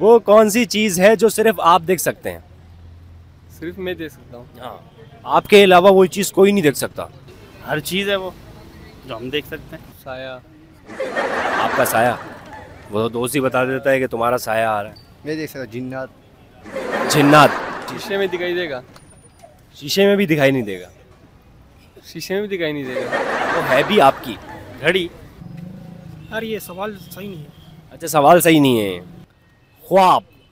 वो कौन सी चीज़ है जो सिर्फ आप देख सकते हैं? सिर्फ मैं देख सकता हूँ। हाँ, आपके अलावा वो चीज़ कोई नहीं देख सकता। हर चीज़ है वो जो हम देख सकते हैं। साया। आपका साया? वो तो दोस्त ही बता देता है कि तुम्हारा साया आ रहा है। मैं देख सकता हूँ। जिन्नात। जिन्नात शीशे में दिखाई देगा? शीशे में भी दिखाई नहीं देगा। शीशे में भी दिखाई नहीं देगा। वो है भी आपकी घड़ी। यार ये सवाल सही नहीं है। अच्छा, सवाल सही नहीं है। ख्वाब।